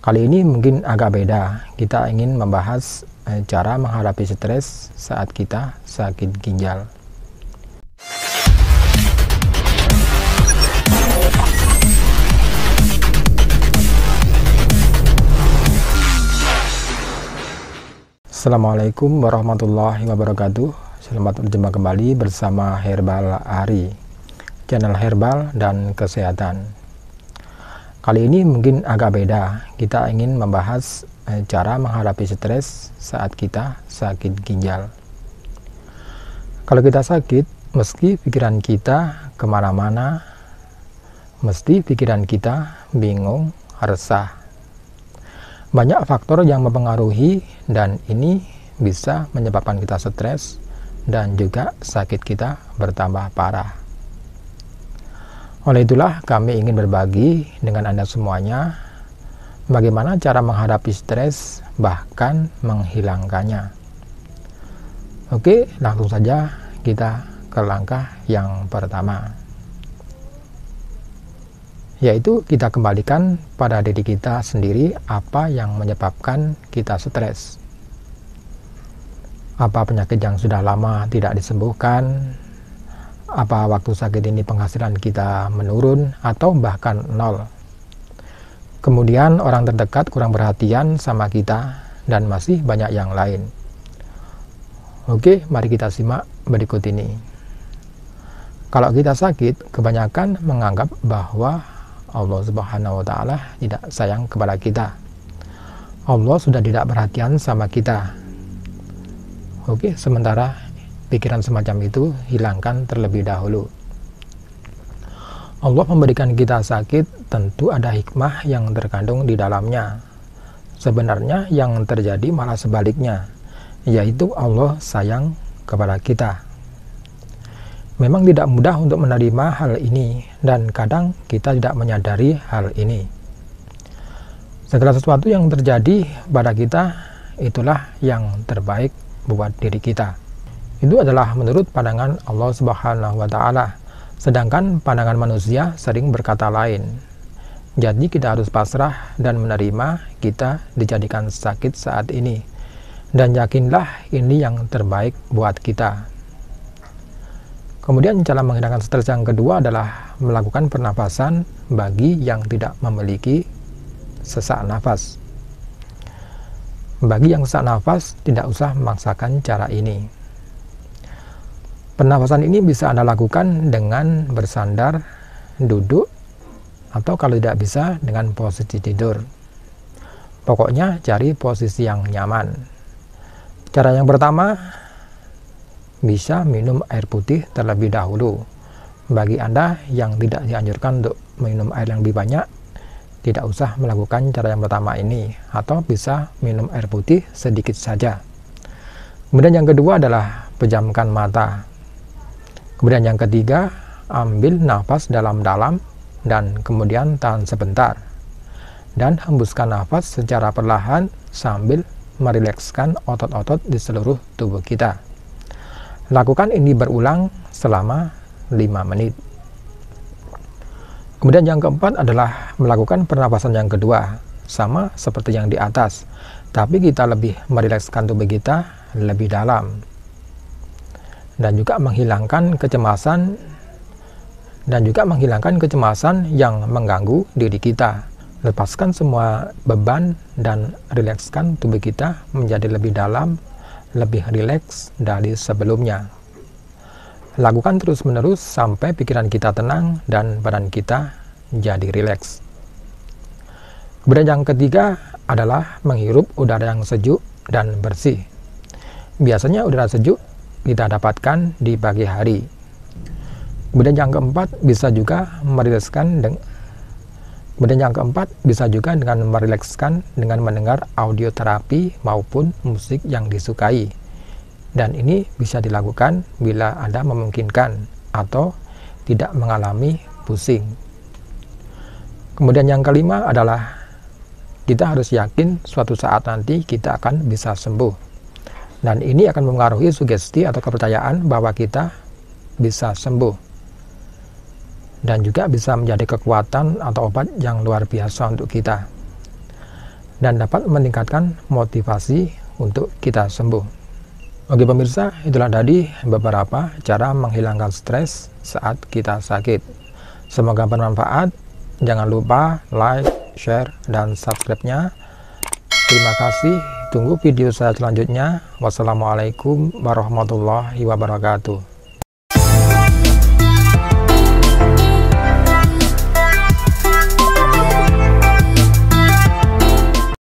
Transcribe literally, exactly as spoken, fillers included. Kali ini mungkin agak beda, kita ingin membahas eh, cara menghadapi stres saat kita sakit ginjal. Assalamualaikum warahmatullahi wabarakatuh. Selamat berjumpa kembali bersama Herbal Ari, channel herbal dan kesehatan. Kali ini mungkin agak beda, kita ingin membahas eh, cara menghadapi stres saat kita sakit ginjal. Kalau kita sakit, meski pikiran kita kemana-mana, mesti pikiran kita bingung, resah. Banyak faktor yang mempengaruhi dan ini bisa menyebabkan kita stres dan juga sakit kita bertambah parah. Oleh itulah kami ingin berbagi dengan Anda semuanya bagaimana cara menghadapi stres bahkan menghilangkannya. Oke, langsung saja kita ke langkah yang pertama, yaitu kita kembalikan pada diri kita sendiri apa yang menyebabkan kita stres. Apa penyakit yang sudah lama tidak disembuhkan? Apa waktu sakit ini penghasilan kita menurun atau bahkan nol? Kemudian orang terdekat kurang perhatian sama kita dan masih banyak yang lain. Oke, mari kita simak berikut ini. Kalau kita sakit, kebanyakan menganggap bahwa Allah Subhanahu wa Ta'ala tidak sayang kepada kita. Allah sudah tidak perhatian sama kita. Oke, sementara pikiran semacam itu hilangkan terlebih dahulu. Allah memberikan kita sakit, tentu ada hikmah yang terkandung di dalamnya. Sebenarnya yang terjadi malah sebaliknya, yaitu Allah sayang kepada kita. Memang tidak mudah untuk menerima hal ini, dan kadang kita tidak menyadari hal ini. Segala sesuatu yang terjadi pada kita, itulah yang terbaik buat diri kita. Itu adalah menurut pandangan Allah Subhanahu wa Ta'ala, sedangkan pandangan manusia sering berkata lain. Jadi kita harus pasrah dan menerima kita dijadikan sakit saat ini, dan yakinlah ini yang terbaik buat kita. Kemudian cara menghilangkan stres yang kedua adalah melakukan pernapasan bagi yang tidak memiliki sesak nafas. Bagi yang sesak nafas, tidak usah memaksakan cara ini. Pernapasan ini bisa Anda lakukan dengan bersandar, duduk, atau kalau tidak bisa dengan posisi tidur. Pokoknya cari posisi yang nyaman. Cara yang pertama, bisa minum air putih terlebih dahulu. Bagi Anda yang tidak dianjurkan untuk minum air yang lebih banyak, tidak usah melakukan cara yang pertama ini, atau bisa minum air putih sedikit saja. Kemudian yang kedua adalah pejamkan mata. Kemudian yang ketiga, ambil nafas dalam-dalam dan kemudian tahan sebentar, dan hembuskan nafas secara perlahan sambil merilekskan otot-otot di seluruh tubuh kita. Lakukan ini berulang selama lima menit. Kemudian yang keempat adalah melakukan pernapasan yang kedua, sama seperti yang di atas, tapi kita lebih merilekskan tubuh kita lebih dalam. Dan juga menghilangkan kecemasan dan juga menghilangkan kecemasan yang mengganggu diri kita. Lepaskan semua beban dan rilekskan tubuh kita menjadi lebih dalam, lebih rileks dari sebelumnya. Lakukan terus-menerus sampai pikiran kita tenang dan badan kita jadi rileks. Kemudian yang ketiga adalah menghirup udara yang sejuk dan bersih. Biasanya udara sejuk kita dapatkan di pagi hari. Kemudian yang keempat bisa juga merilekskan dengan Kemudian yang keempat bisa juga dengan merilekskan dengan mendengar audioterapi maupun musik yang disukai. Dan ini bisa dilakukan bila Anda memungkinkan atau tidak mengalami pusing. Kemudian yang kelima adalah kita harus yakin suatu saat nanti kita akan bisa sembuh. Dan ini akan mempengaruhi sugesti atau kepercayaan bahwa kita bisa sembuh. Dan juga bisa menjadi kekuatan atau obat yang luar biasa untuk kita. dan dapat meningkatkan motivasi untuk kita sembuh. Oke pemirsa, itulah tadi beberapa cara menghilangkan stres saat kita sakit. Semoga bermanfaat. Jangan lupa like, share, dan subscribe-nya. Terima kasih. Tunggu video saya selanjutnya. Wassalamualaikum warahmatullahi wabarakatuh.